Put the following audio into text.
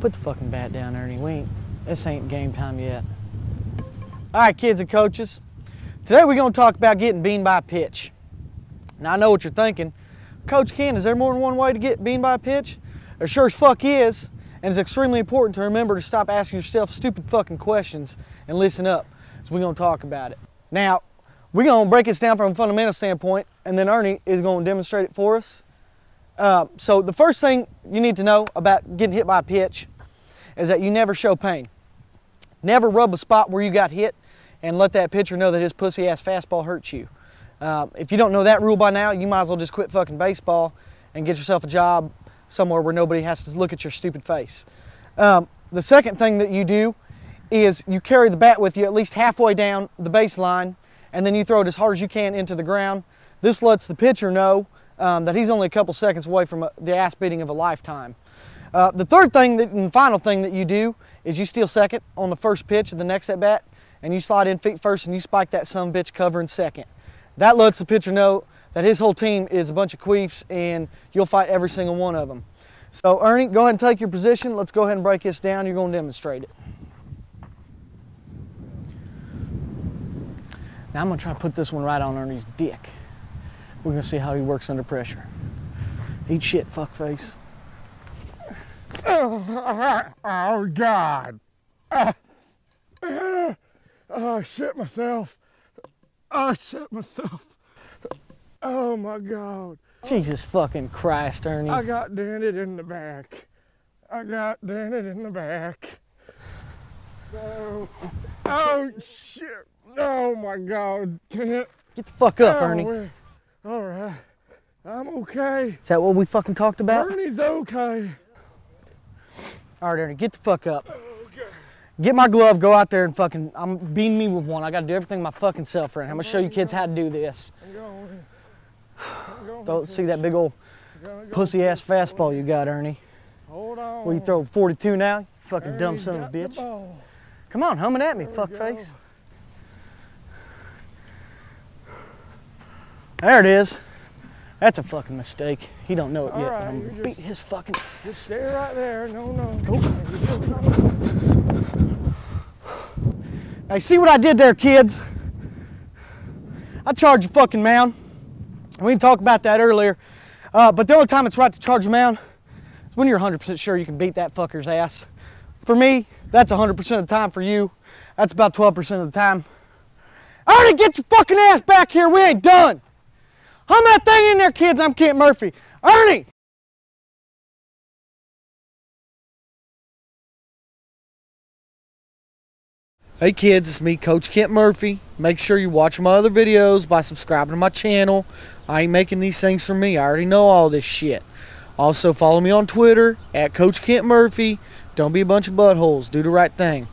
Put the fucking bat down, Ernie. This ain't game time yet. All right, kids and coaches. Today we're going to talk about getting beaned by a pitch. Now, I know what you're thinking. Coach Kent, is there more than one way to get beaned by a pitch? There sure as fuck is, and it's extremely important to remember to stop asking yourself stupid fucking questions and listen up, so we're going to talk about it. Now, we're going to break this down from a fundamental standpoint, and then Ernie is going to demonstrate it for us. So the first thing you need to know about getting hit by a pitch is that you never show pain. Never rub a spot where you got hit and let that pitcher know that his pussy-ass fastball hurts you. If you don't know that rule by now, you might as well just quit fucking baseball and get yourself a job somewhere where nobody has to look at your stupid face. The second thing that you do is you carry the bat with you at least halfway down the baseline, and then you throw it as hard as you can into the ground. This lets the pitcher know that he's only a couple seconds away from the ass beating of a lifetime. The third thing and final thing that you do is you steal second on the first pitch of the next at bat, and you slide in feet first and you spike that son of a bitch covering second. That lets the pitcher know that his whole team is a bunch of queefs and you'll fight every single one of them. So Ernie, go ahead and take your position. Let's go ahead and break this down. You're going to demonstrate it. Now I'm going to try to put this one right on Ernie's dick. We're gonna see how he works under pressure. Eat shit, fuckface. Oh, God. I shit myself. I shit myself. Oh, my God. Jesus fucking Christ, Ernie. I got dented in the back. I got dented in the back. Oh, shit. Oh, my God. Get the fuck up, Ernie. All right, I'm okay. Is that what we fucking talked about? Ernie's okay. All right, Ernie, get the fuck up. Okay. Get my glove, go out there and fucking, bean me with one. I gotta do everything my fucking self right now. I'm gonna show you kids how to do this. See that big old pussy-ass fastball you got, Ernie. Hold on. Well, you throw 42 now, you fucking Ernie's dumb son of a bitch. Come on, humming at me, fuckface. There it is. That's a fucking mistake. He don't know it yet, but I'm gonna beat his fucking ass. Just stay right there. No. Now you see what I did there, kids? I charge a fucking mound. We didn't talk about that earlier. But the only time it's right to charge a mound is when you're 100% sure you can beat that fucker's ass. For me, that's 100% of the time. For you, that's about 12% of the time. Ernie, get your fucking ass back here. We ain't done. Hum that thing in there, kids. I'm Kent Murphy. Ernie! Hey, kids. It's me, Coach Kent Murphy. Make sure you watch my other videos by subscribing to my channel. I ain't making these things for me. I already know all this shit. Also, follow me on Twitter, @CoachKentMurphy. Don't be a bunch of buttholes. Do the right thing.